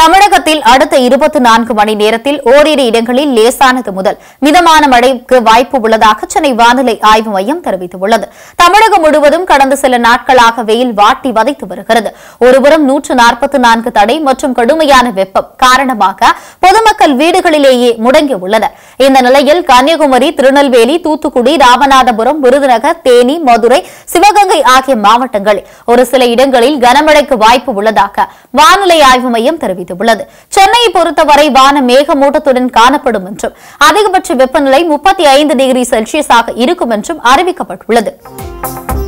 தமிழகத்தில் அடுத்த 24 மணி நேரத்தில் ஓரிரு இடங்களில் லேசானது முதல் மிதமான மழைக்கு வாய்ப்பு உள்ளதாக சென்னை வானிலை ஆய்வு மையம் தெரிவித்துள்ளது. தமிழகம் முழுவதும் கடந்த சில நாட்களாக வெயில் வாட்டி வதைத்து வருகிறது. ஒருபுறம் 144 தடை மற்றும் கடுமையான வெப்பம் காரணமாக பொதுமக்கள் வீடுகளிலேயே முடங்கியுள்ளனர். இந்த நிலையில் கன்னியாகுமரி, திருநெல்வேலி, தூத்துக்குடி, ராமநாதபுரம், விருதுநகர், தேனி, மதுரை, சிவகங்கை ஆகிய மாவட்டங்களில் ஒரு சில இடங்களில் கனமழைக்கு வாய்ப்பு உள்ளதாக வானிலை ஆய்வு மையம் தெரிவித்துள்ளது. சென்னையை பொறுத்தவரை வானம் மேகமூட்டத்துடன் காணப்படும் என்றும் அதிகபட்ச வெப்பநிலை 35 டிகிரி செல்சியஸாக இருக்கும் என்றும் அறிவிக்கப்பட்டுள்ளது.